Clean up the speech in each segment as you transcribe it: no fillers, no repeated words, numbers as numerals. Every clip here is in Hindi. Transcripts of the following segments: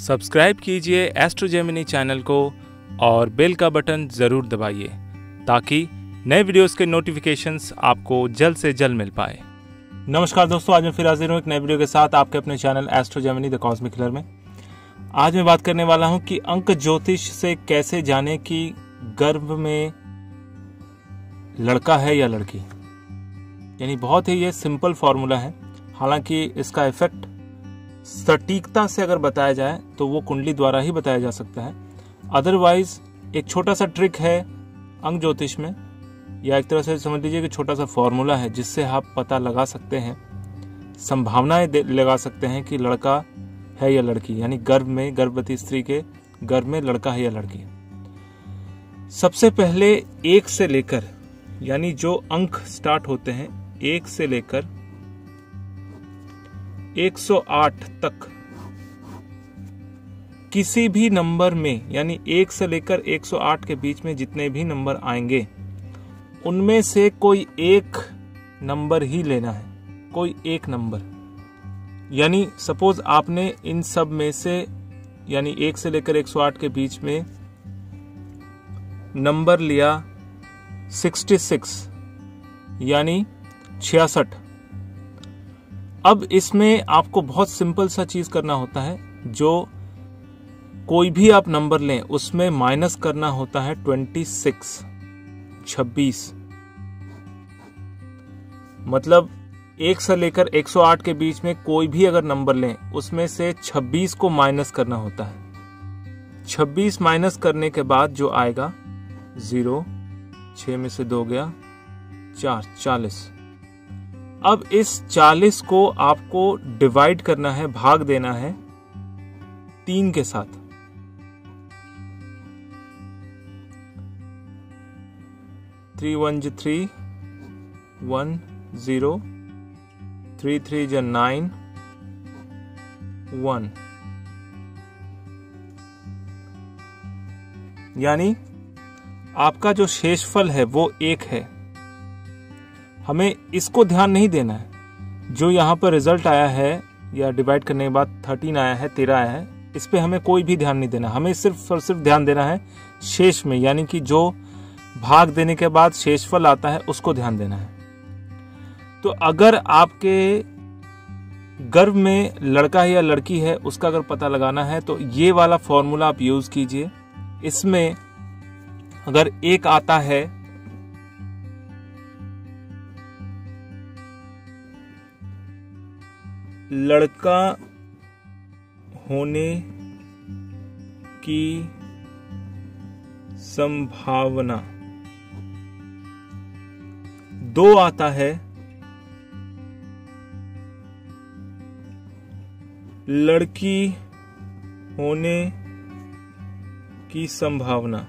सब्सक्राइब कीजिए एस्ट्रोजेमिनी चैनल को और बेल का बटन ज़रूर दबाइए ताकि नए वीडियोस के नोटिफिकेशंस आपको जल्द से जल्द मिल पाए। नमस्कार दोस्तों, आज मैं फिर हाजिर हूँ एक नए वीडियो के साथ आपके अपने चैनल एस्ट्रोजेमिनी द कॉस्मिक हिलर में। आज मैं बात करने वाला हूँ कि अंक ज्योतिष से कैसे जाने कि गर्भ में लड़का है या लड़की, यानी बहुत ही ये सिंपल फॉर्मूला है। हालांकि इसका इफेक्ट सटीकता से अगर बताया जाए तो वो कुंडली द्वारा ही बताया जा सकता है। अदरवाइज एक छोटा सा ट्रिक है अंक ज्योतिष में, या एक तरह से समझ लीजिए कि छोटा सा फॉर्मूला है जिससे आप पता लगा सकते हैं, संभावनाएं लगा सकते हैं कि लड़का है या लड़की, यानी गर्भ में गर्भवती स्त्री के गर्भ में लड़का है या लड़की। सबसे पहले 1 से लेकर, यानी जो अंक स्टार्ट होते हैं 1 से लेकर 108 तक, किसी भी नंबर में, यानी 1 से लेकर 108 के बीच में जितने भी नंबर आएंगे उनमें से कोई एक नंबर ही लेना है, कोई एक नंबर। यानी सपोज आपने इन सब में से, यानी 1 से लेकर 108 के बीच में नंबर लिया 66, यानी 66। अब इसमें आपको बहुत सिंपल सा चीज करना होता है, जो कोई भी आप नंबर लें उसमें माइनस करना होता है 26, 26। मतलब 1 से लेकर 108 के बीच में कोई भी अगर नंबर लें उसमें से 26 को माइनस करना होता है। 26 माइनस करने के बाद जो आएगा 0, 6 में से 2 गया 4, 40। अब इस 40 को आपको डिवाइड करना है, भाग देना है 3 के साथ। थ्री वन ज थ्री, 1 0, थ्री थ्री ज 9, 1। यानी आपका जो शेषफल है वो 1 है। हमें इसको ध्यान नहीं देना है, जो यहाँ पर रिजल्ट आया है या डिवाइड करने के बाद 13 आया है, 13 आया है, इस पे हमें कोई भी ध्यान नहीं देना। हमें सिर्फ और सिर्फ ध्यान देना है शेष में, यानी कि जो भाग देने के बाद शेषफल आता है उसको ध्यान देना है। तो अगर आपके गर्भ में लड़का है या लड़की है उसका अगर पता लगाना है तो ये वाला फॉर्मूला आप यूज कीजिए। इसमें अगर 1 आता है लड़का होने की संभावना, 2 आता है लड़की होने की संभावना,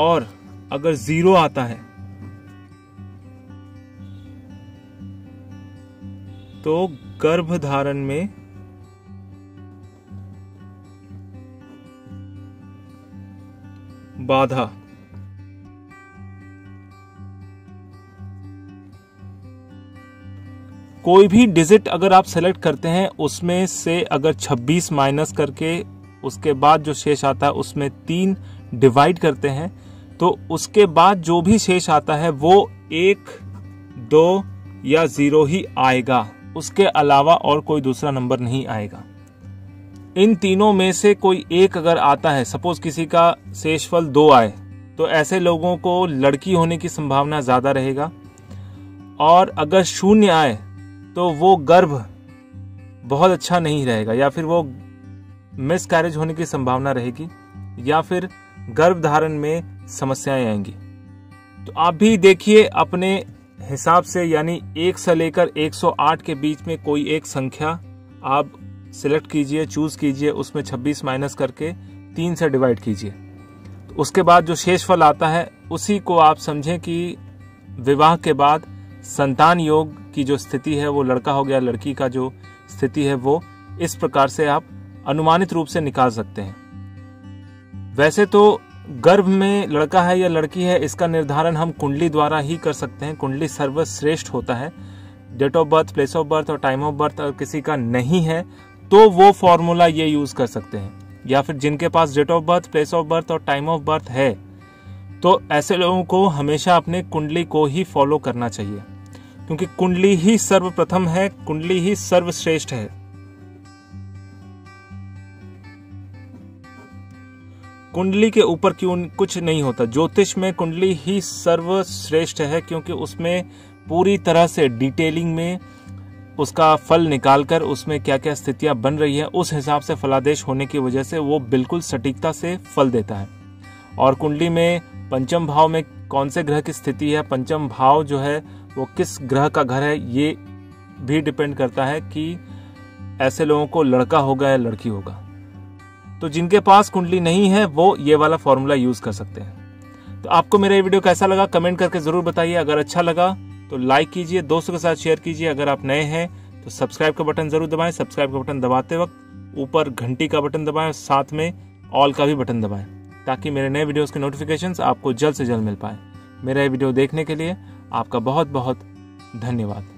और अगर 0 आता है तो गर्भ धारण में बाधा। कोई भी डिजिट अगर आप सेलेक्ट करते हैं उसमें से अगर 26 माइनस करके उसके बाद जो शेष आता है उसमें 3 डिवाइड करते हैं तो उसके बाद जो भी शेष आता है वो 1, 2 या 0 ही आएगा, उसके अलावा और कोई दूसरा नंबर नहीं आएगा। इन तीनों में से कोई एक अगर आता है, सपोज किसी का शेषफल 2 आए तो ऐसे लोगों को लड़की होने की संभावना ज्यादा रहेगा, और अगर 0 आए तो वो गर्भ बहुत अच्छा नहीं रहेगा, या फिर वो मिसकैरेज होने की संभावना रहेगी, या फिर गर्भ धारण में समस्याएं आएंगी। तो आप भी देखिए अपने हिसाब से, यानी 1 से लेकर 108 के बीच में कोई एक संख्या आप सिलेक्ट कीजिए, चूज कीजिए, उसमें 26 माइनस करके 3 से डिवाइड कीजिए। तो उसके बाद जो शेषफल आता है उसी को आप समझें कि विवाह के बाद संतान योग की जो स्थिति है वो लड़का हो गया लड़की का जो स्थिति है वो इस प्रकार से आप अनुमानित रूप से निकाल सकते हैं। वैसे तो गर्भ में लड़का है या लड़की है इसका निर्धारण हम कुंडली द्वारा ही कर सकते हैं, कुंडली सर्वश्रेष्ठ होता है। Date of birth, place of birth और टाइम ऑफ बर्थ अगर किसी का नहीं है तो वो फॉर्मूला ये यूज कर सकते हैं। या फिर जिनके पास date of birth, place of birth और टाइम ऑफ बर्थ है तो ऐसे लोगों को हमेशा अपने कुंडली को ही फॉलो करना चाहिए, क्योंकि कुंडली ही सर्वप्रथम है, कुंडली ही सर्वश्रेष्ठ है। कुंडली के ऊपर क्यों कुछ नहीं होता। ज्योतिष में कुंडली ही सर्वश्रेष्ठ है, क्योंकि उसमें पूरी तरह से डिटेलिंग में उसका फल निकालकर उसमें क्या क्या स्थितियां बन रही है उस हिसाब से फलादेश होने की वजह से वो बिल्कुल सटीकता से फल देता है। और कुंडली में पंचम भाव में कौन से ग्रह की स्थिति है, पंचम भाव जो है वो किस ग्रह का घर है, ये भी डिपेंड करता है कि ऐसे लोगों को लड़का होगा या लड़की होगा। तो जिनके पास कुंडली नहीं है वो ये वाला फॉर्मूला यूज कर सकते हैं। तो आपको मेरा ये वीडियो कैसा लगा कमेंट करके जरूर बताइए। अगर अच्छा लगा तो लाइक कीजिए, दोस्तों के साथ शेयर कीजिए। अगर आप नए हैं तो सब्सक्राइब का बटन जरूर दबाएं। सब्सक्राइब का बटन दबाते वक्त ऊपर घंटी का बटन दबाएं और साथ में ऑल का भी बटन दबाएं, ताकि मेरे नए वीडियोस के नोटिफिकेशंस आपको जल्द से जल्द मिल पाए। मेरा ये वीडियो देखने के लिए आपका बहुत बहुत धन्यवाद।